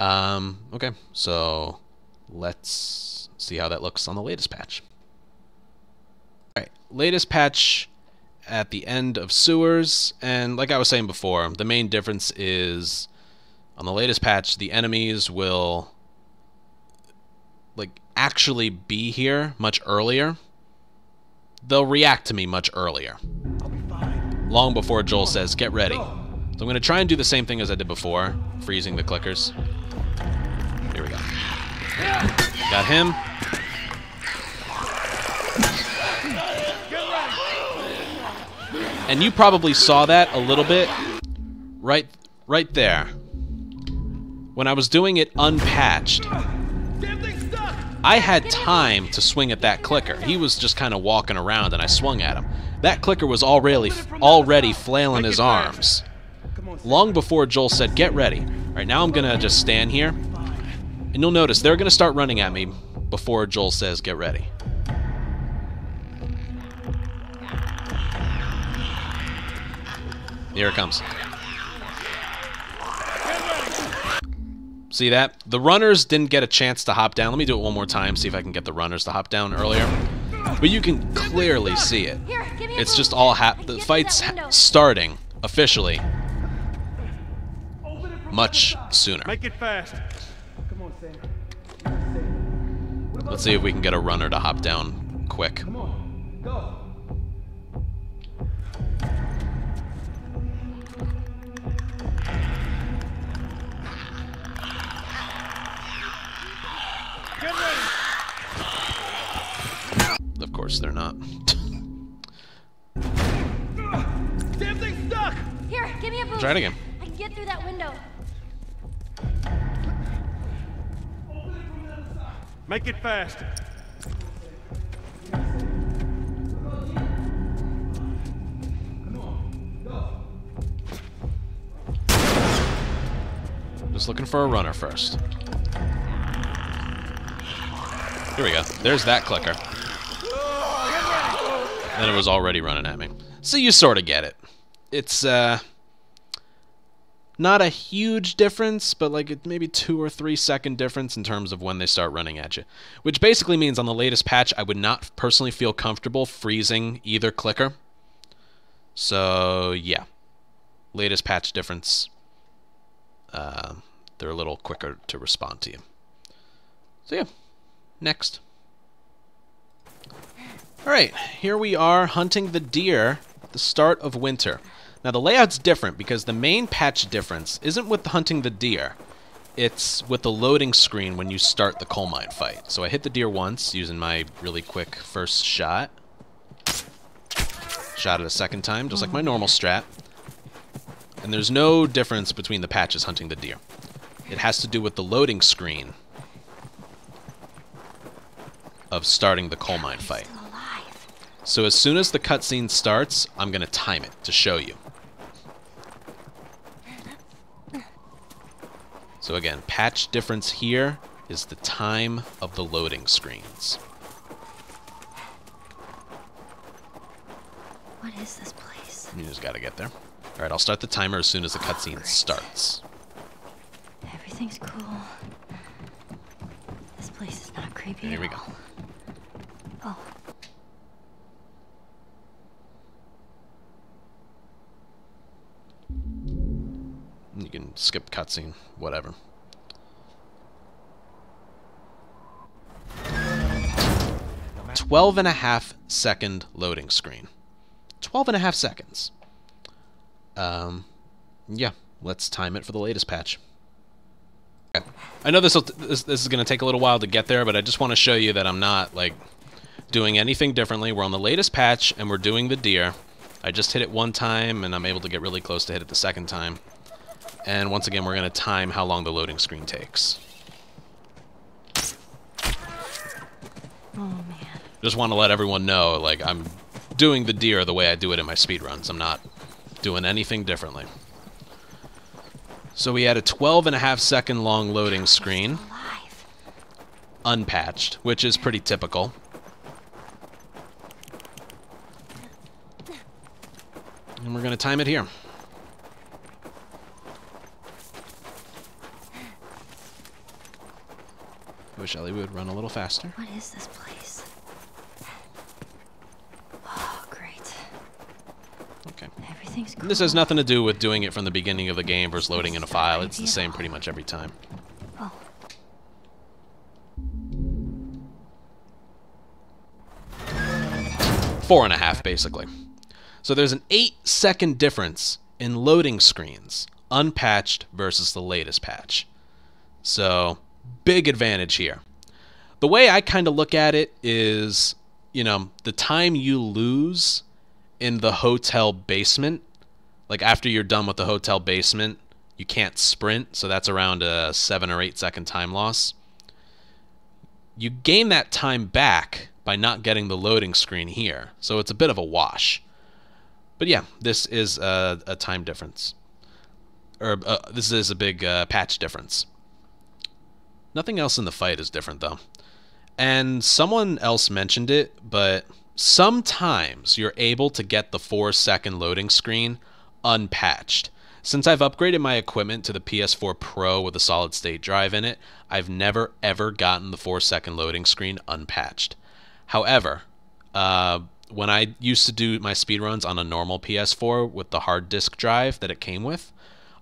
Um, okay, so let's see how that looks on the latest patch. All right, latest patch at the end of sewers, and like I was saying before, the main difference is On the latest patch, the enemies will like actually be here much earlier. They'll react to me much earlier. I'll be fine. Long before Joel says, get ready. Go. So I'm going to try and do the same thing as I did before, freezing the clickers. Here we go. Got him. And you probably saw that a little bit right right there. When I was doing it unpatched, I had time to swing at that clicker. He was just kind of walking around, and I swung at him. That clicker was already already flailing his arms long before Joel said, get ready. All right, now I'm going to just stand here, and you'll notice they're going to start running at me before Joel says, get ready. Here it comes. See that? The runners didn't get a chance to hop down. Let me do it one more time, see if I can get the runners to hop down earlier. But you can clearly see it. It's just all hap- the fight's ha- starting officially much sooner. Make it fast. Come on, Sam. Let's see if we can get a runner to hop down quick. Come on. Go. Of course they're not. Damn thing's stuck! Here, give me a boost. Try it again. I can get through that window. Open it from the other side. Make it fast. Come on, go. Just looking for a runner first. Here we go. There's that clicker. And it was already running at me. So you sort of get it. It's uh, not a huge difference, but like maybe two or three second difference in terms of when they start running at you. Which basically means on the latest patch, I would not personally feel comfortable freezing either clicker. So yeah, latest patch difference. Uh, they're a little quicker to respond to you. So yeah, next. Alright, here we are hunting the deer at the start of winter. Now the layout's different because the main patch difference isn't with the hunting the deer. It's with the loading screen when you start the coal mine fight. So I hit the deer once using my really quick first shot. Shot it a second time, just like my normal strat. And there's no difference between the patches hunting the deer. It has to do with the loading screen of starting the coal mine fight. So as soon as the cutscene starts, I'm going to time it to show you. So again, patch difference here is the time of the loading screens. What is this place? You just got to get there. All right, I'll start the timer as soon as the cutscene oh, starts. Everything's cool. This place is not creepy. Here we go. Oh. You can skip cutscene, whatever. twelve and a half second loading screen. twelve and a half seconds. Um, yeah, let's time it for the latest patch. Okay. I know this, will t this, this is going to take a little while to get there, but I just want to show you that I'm not, like, doing anything differently. We're on the latest patch, and we're doing the deer. I just hit it one time, and I'm able to get really close to hit it the second time. And once again, we're going to time how long the loading screen takes. Oh, man. Just want to let everyone know, like, I'm doing the deer the way I do it in my speedruns. I'm not doing anything differently. So we had a twelve and a half second long loading screen. Unpatched, which is pretty typical. And we're going to time it here. Wish Ellie would run a little faster. What is this place? Oh, great. Okay. Everything's cool. This has nothing to do with doing it from the beginning of the game versus loading in a file. It's the same pretty much every time. Oh. Four and a half, basically. So there's an eight second difference in loading screens, unpatched versus the latest patch. So, big advantage here. The way I kind of look at it is, you know, the time you lose in the hotel basement, like after you're done with the hotel basement, you can't sprint, so that's around a seven or eight second time loss. You gain that time back by not getting the loading screen here, so it's a bit of a wash. But yeah, this is a, a time difference, or uh, this is a big uh, patch difference. Nothing else in the fight is different though, and someone else mentioned it, but sometimes you're able to get the four second loading screen unpatched. Since I've upgraded my equipment to the P S four Pro with a solid state drive in it, I've never ever gotten the four second loading screen unpatched. However, uh, when I used to do my speedruns on a normal P S four with the hard disk drive that it came with,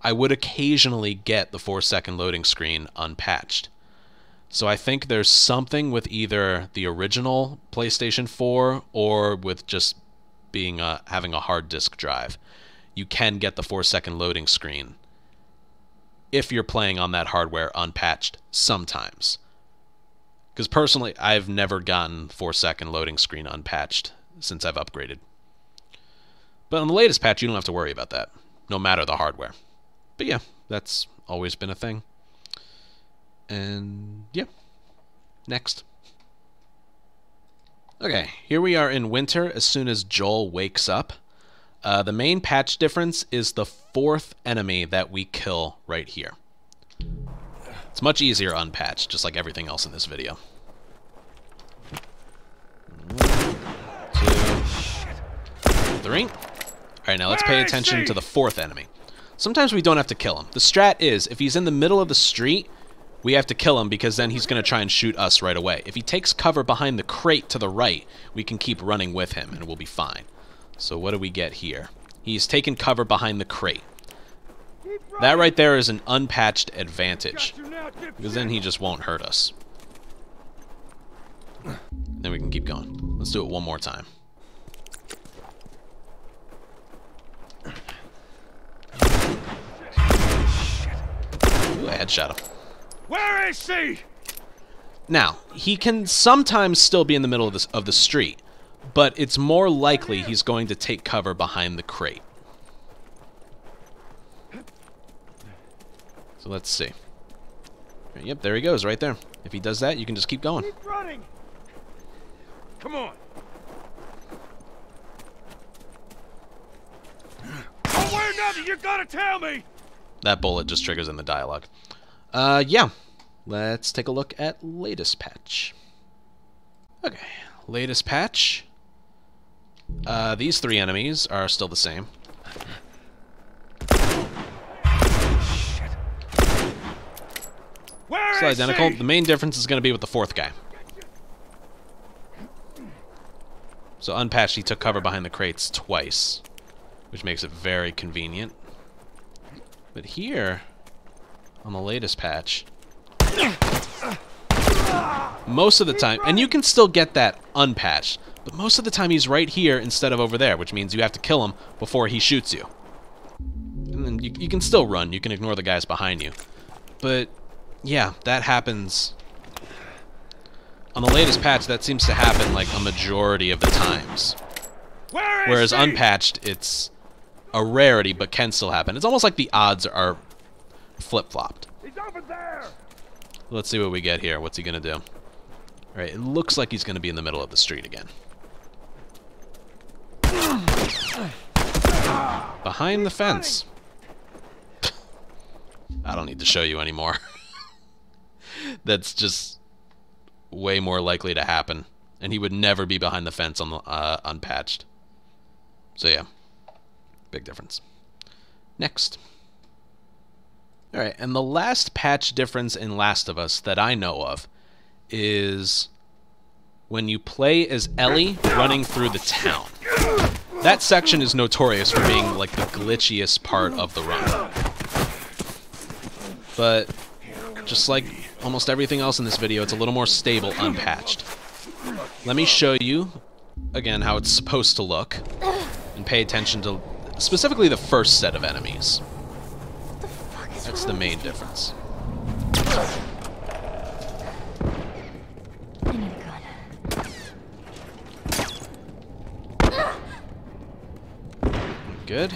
I would occasionally get the four second loading screen unpatched. So I think there's something with either the original PlayStation four or with just being a, having a hard disk drive. You can get the four second loading screen if you're playing on that hardware unpatched sometimes. Because personally, I've never gotten four second loading screen unpatched since I've upgraded. But on the latest patch, you don't have to worry about that, no matter the hardware. But yeah, that's always been a thing. And yeah, next. Okay, here we are in winter as soon as Joel wakes up. Uh, the main patch difference is the fourth enemy that we kill right here. It's much easier unpatched, just like everything else in this video. one, two, three. Alright, now let's pay attention to the fourth enemy. Sometimes we don't have to kill him. The strat is, if he's in the middle of the street, we have to kill him because then he's going to try and shoot us right away. If he takes cover behind the crate to the right, we can keep running with him and we'll be fine. So what do we get here? He's taken cover behind the crate. That right there is an unpatched advantage because then he just won't hurt us. Then we can keep going. Let's do it one more time. Ooh, I headshot him. Where is she? Now, he can sometimes still be in the middle of, this, of the street, but it's more likely he's going to take cover behind the crate. So let's see. Yep, there he goes, right there. If he does that, you can just keep going. Keep running. Come on. Don't worry nothing, you gotta tell me. That bullet just triggers in the dialogue. Uh, yeah, let's take a look at latest patch. Okay, latest patch. Uh, these three enemies are still the same. Where is she? Identical. The main difference is going to be with the fourth guy. So unpatched, he took cover behind the crates twice, which makes it very convenient. But here, on the latest patch, most of the time, and you can still get that unpatched, but most of the time he's right here instead of over there, which means you have to kill him before he shoots you. And then you, you can still run, you can ignore the guys behind you. But yeah, that happens. On the latest patch, that seems to happen like a majority of the times. Whereas unpatched, it's a rarity, but can still happen. It's almost like the odds are flip-flopped. He's over there. Let's see what we get here. What's he gonna do? All right, it looks like he's gonna be in the middle of the street again. Behind the fence. I don't need to show you anymore. That's just way more likely to happen, and he would never be behind the fence on the, uh, unpatched. So yeah, big difference. Next. Alright, and the last patch difference in Last of Us that I know of is when you play as Ellie running through the town. That section is notorious for being like the glitchiest part of the run. But just like almost everything else in this video, it's a little more stable unpatched. Let me show you again how it's supposed to look, and pay attention to specifically the first set of enemies. That's the main difference. Good.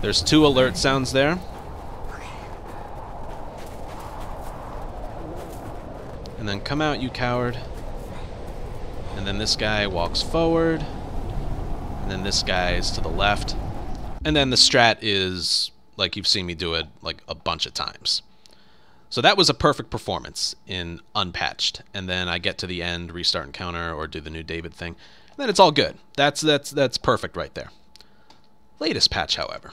There's two alert sounds there. And then come out, you coward. And then this guy walks forward. And then this guy is to the left. And then the strat is, like you've seen me do it like a bunch of times. So that was a perfect performance in unpatched. And then I get to the end, restart encounter, or do the new David thing. And then it's all good. That's, that's, that's perfect right there. Latest patch, however.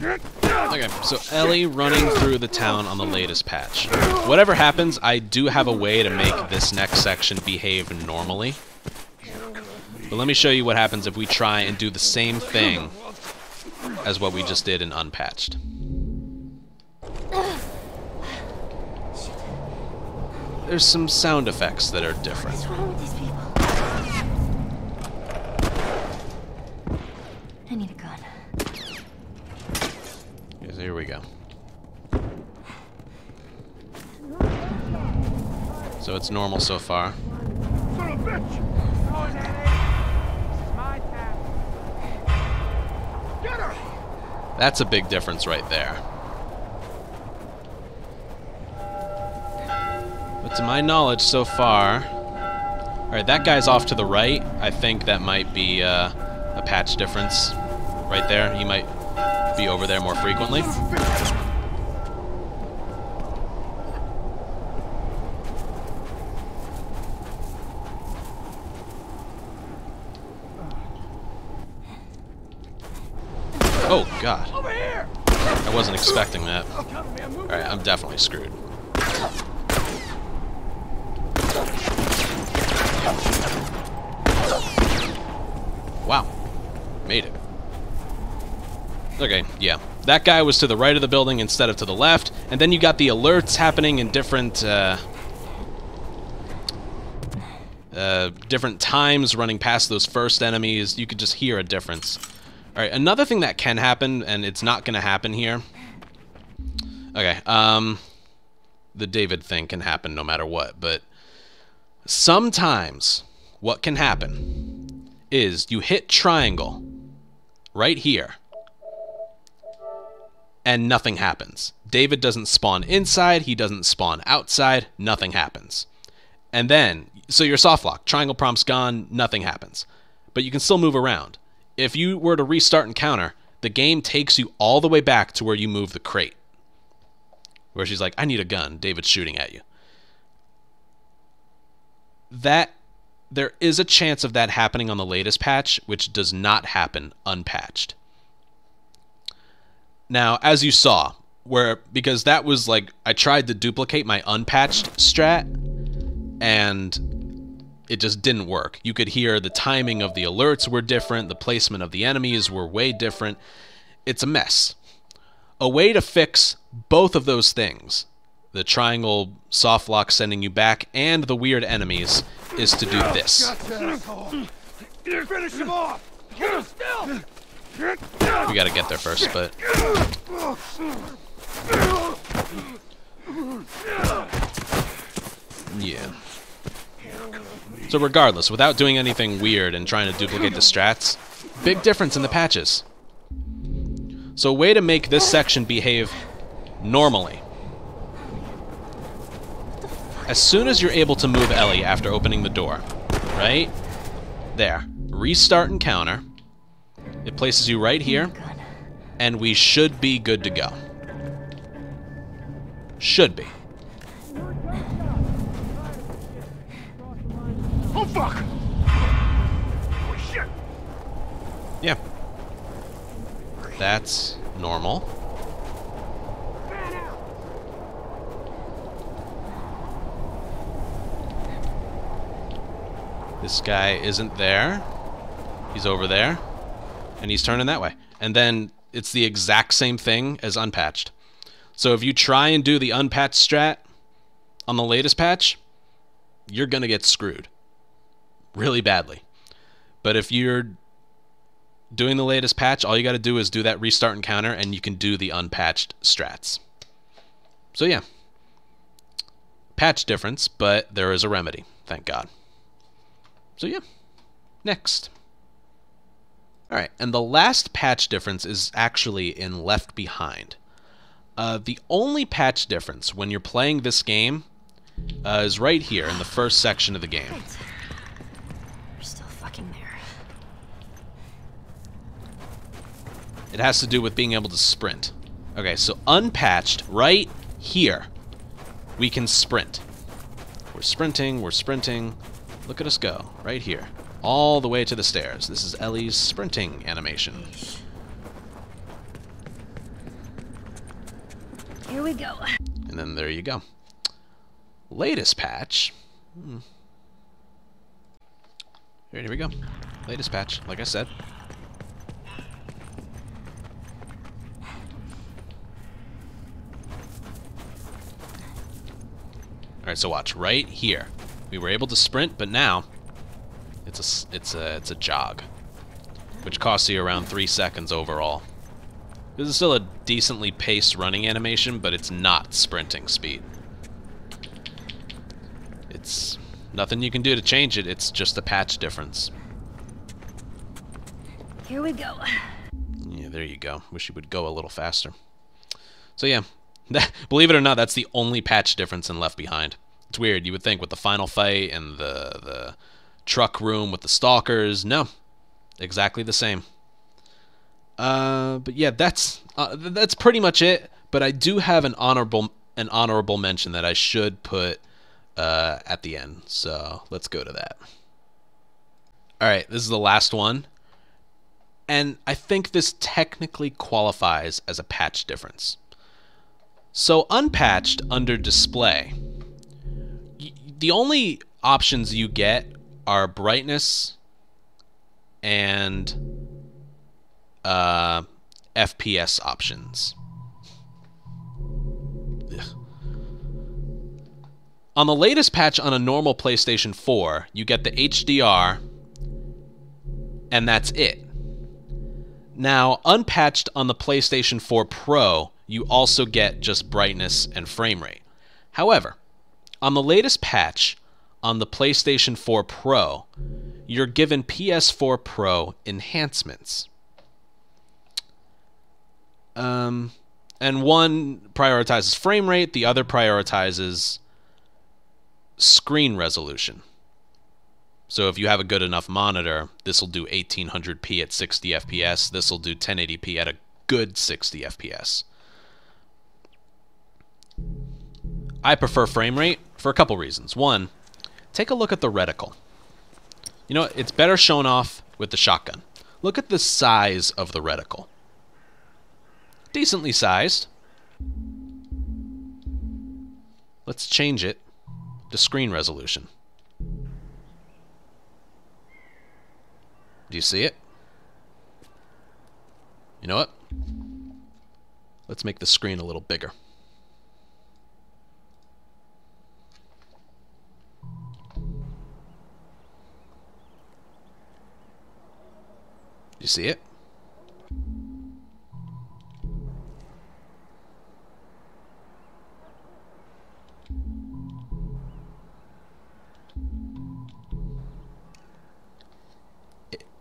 Okay, so Ellie running through the town on the latest patch. Whatever happens, I do have a way to make this next section behave normally. But let me show you what happens if we try and do the same thing as what we just did in unpatched. There's some sound effects that are different. What's wrong with these people? I need a gun. Here we go. So it's normal so far. That's a big difference right there. But to my knowledge so far... Alright, that guy's off to the right. I think that might be uh, a patch difference right there. He might... be over there more frequently. Oh god. I wasn't expecting that. Alright, I'm definitely screwed. Wow. Made it. Okay, yeah. That guy was to the right of the building instead of to the left, and then you got the alerts happening in different, uh, uh, different times running past those first enemies. You could just hear a difference. Alright, another thing that can happen, and it's not gonna happen here. Okay, um, the David thing can happen no matter what, but sometimes what can happen is you hit triangle right here, and nothing happens. David doesn't spawn inside, he doesn't spawn outside, nothing happens. And then, so you're softlocked, triangle prompt's gone, nothing happens. But you can still move around. If you were to restart encounter, the game takes you all the way back to where you move the crate. Where she's like, I need a gun, David's shooting at you. That, there is a chance of that happening on the latest patch, which does not happen unpatched. Now, as you saw, where because that was like, I tried to duplicate my unpatched strat, and it just didn't work. You could hear the timing of the alerts were different, the placement of the enemies were way different. It's a mess. A way to fix both of those things, the triangle softlock sending you back and the weird enemies, is to do this. Finish him off! Get him still! We gotta get there first, but... Yeah. So regardless, without doing anything weird and trying to duplicate the strats, big difference in the patches. So a way to make this section behave normally. As soon as you're able to move Ellie after opening the door, right? There. Restart encounter. It places you right here, and we should be good to go. Should be. Oh fuck! Oh shit! Yeah. That's normal. This guy isn't there. He's over there. And he's turning that way. And then it's the exact same thing as unpatched. So if you try and do the unpatched strat on the latest patch, you're going to get screwed really badly. But if you're doing the latest patch, all you got to do is do that restart encounter and you can do the unpatched strats. So yeah, patch difference, but there is a remedy, thank God. So yeah, next. All right, and the last patch difference is actually in Left Behind. Uh, the only patch difference when you're playing this game uh, is right here in the first section of the game. We're still fucking there. It has to do with being able to sprint. Okay, so unpatched right here, we can sprint. We're sprinting, we're sprinting. Look at us go, right here. All the way to the stairs. This is Ellie's sprinting animation. Here we go. And then there you go. Latest patch. Hmm. Here we go. Latest patch, like I said. Alright, so watch. Right here. We were able to sprint, but now It's a, it's a, it's a jog, which costs you around three seconds overall. This is still a decently paced running animation, but it's not sprinting speed. It's nothing you can do to change it, it's just a patch difference. Here we go. Yeah, there you go. Wish you would go a little faster. So yeah, that, believe it or not, that's the only patch difference in Left Behind. It's weird, you would think with the final fight and the the... truck room with the stalkers. No, exactly the same. Uh, but yeah, that's uh, that's pretty much it. But I do have an honorable an honorable mention that I should put uh, at the end. So let's go to that. All right, this is the last one, and I think this technically qualifies as a patch difference. So unpatched under display, y the only options you get are brightness and uh, F P S options. Ugh. On the latest patch on a normal PlayStation four, you get the H D R, and that's it. Now, unpatched on the PlayStation four Pro, you also get just brightness and frame rate. However, on the latest patch, on the PlayStation four Pro, you're given P S four Pro enhancements. Um, and one prioritizes frame rate, the other prioritizes screen resolution. So if you have a good enough monitor, this will do eighteen hundred p at sixty F P S, this will do ten eighty p at a good sixty F P S. I prefer frame rate for a couple reasons. One, take a look at the reticle. You know, it's better shown off with the shotgun. Look at the size of the reticle. Decently sized. Let's change it to screen resolution. Do you see it? You know what? Let's make the screen a little bigger. You see it? it?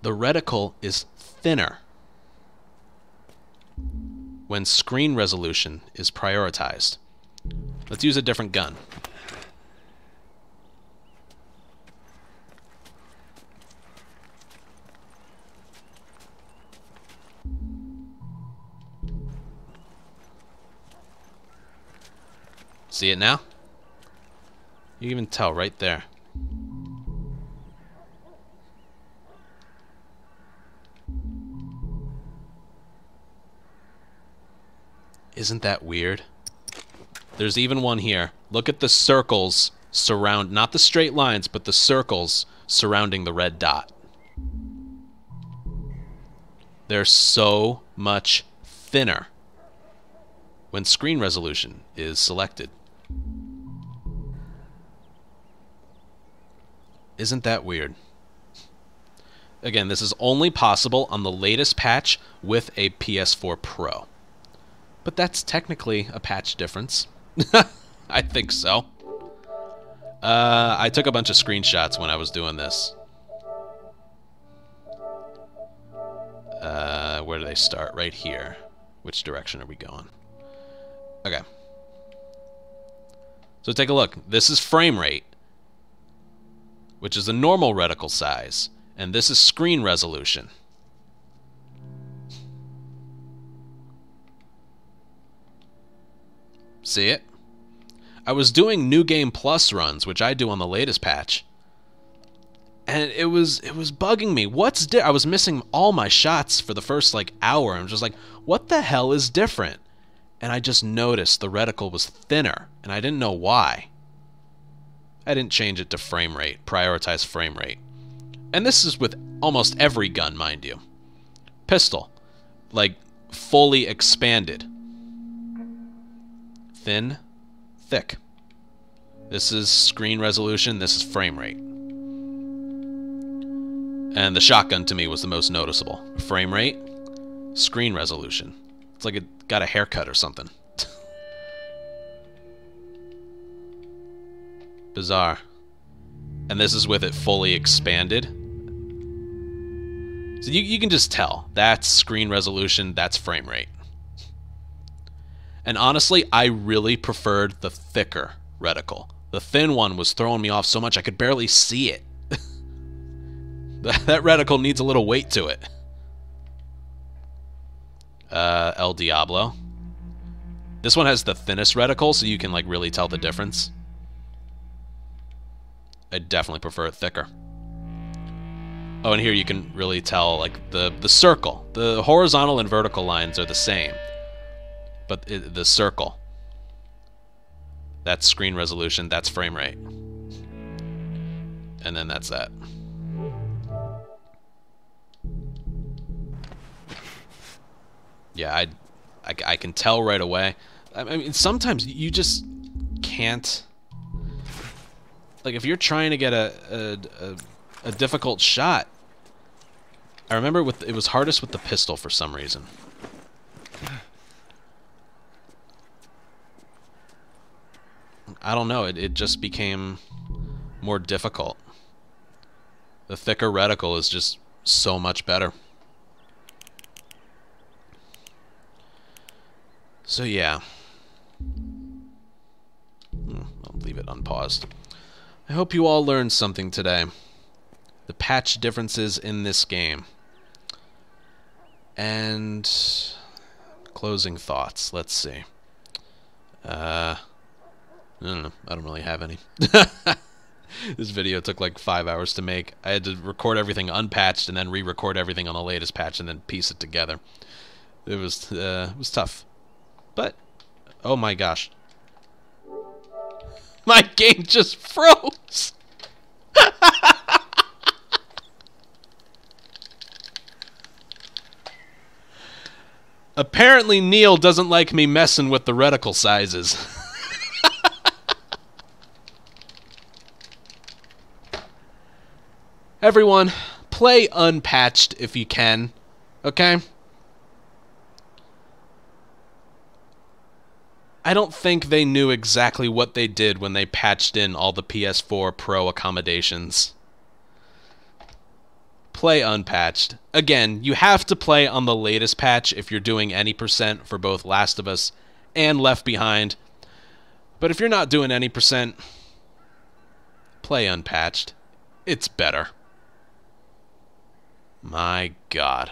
The reticle is thinner when screen resolution is prioritized. Let's use a different gun. See it now? You can even tell right there. Isn't that weird? There's even one here. Look at the circles surround, not the straight lines, but the circles surrounding the red dot. They're so much thinner when screen resolution is selected. Isn't that weird? Again, this is only possible on the latest patch with a P S four Pro. But that's technically a patch difference. I think so. Uh, I took a bunch of screenshots when I was doing this. Uh, where do they start? Right here. Which direction are we going? Okay. So take a look. This is frame rate, which is the normal reticle size. And this is screen resolution. See it? I was doing New Game Plus runs, which I do on the latest patch. And it was it was bugging me. What's di- I was missing all my shots for the first like hour. I'm just like, what the hell is different? And I just noticed the reticle was thinner, and I didn't know why. I didn't change it to frame rate, prioritize frame rate. And this is with almost every gun, mind you. Pistol, like fully expanded. Thin, thick. This is screen resolution, this is frame rate. And the shotgun to me was the most noticeable. Frame rate, screen resolution. It's like it got a haircut or something. Bizarre. And this is with it fully expanded. So you, you can just tell. That's screen resolution, that's frame rate. And honestly, I really preferred the thicker reticle. The thin one was throwing me off so much I could barely see it. That reticle needs a little weight to it. Uh, El Diablo. This one has the thinnest reticle, so you can like really tell the difference. I definitely prefer it thicker. Oh, and here you can really tell like the, the circle. The horizontal and vertical lines are the same. But the circle, that's screen resolution, that's frame rate. And then that's that. Yeah, I, I, I can tell right away. I mean, sometimes you just can't... Like, if you're trying to get a, a, a, a difficult shot... I remember with it was hardest with the pistol for some reason. I don't know, it, it just became more difficult. The thicker reticle is just so much better. So yeah. I'll leave it unpaused. I hope you all learned something today. The patch differences in this game. And closing thoughts, let's see. Uh... I don't know. I don't really have any. This video took like five hours to make. I had to record everything unpatched and then re-record everything on the latest patch and then piece it together. It was uh, it was tough. But, oh my gosh. My game just froze! Apparently Neil doesn't like me messing with the reticle sizes. Everyone, play unpatched if you can, okay? I don't think they knew exactly what they did when they patched in all the P S four Pro accommodations. Play unpatched. Again, you have to play on the latest patch if you're doing any percent for both Last of Us and Left Behind. But if you're not doing any percent, play unpatched. It's better. My God.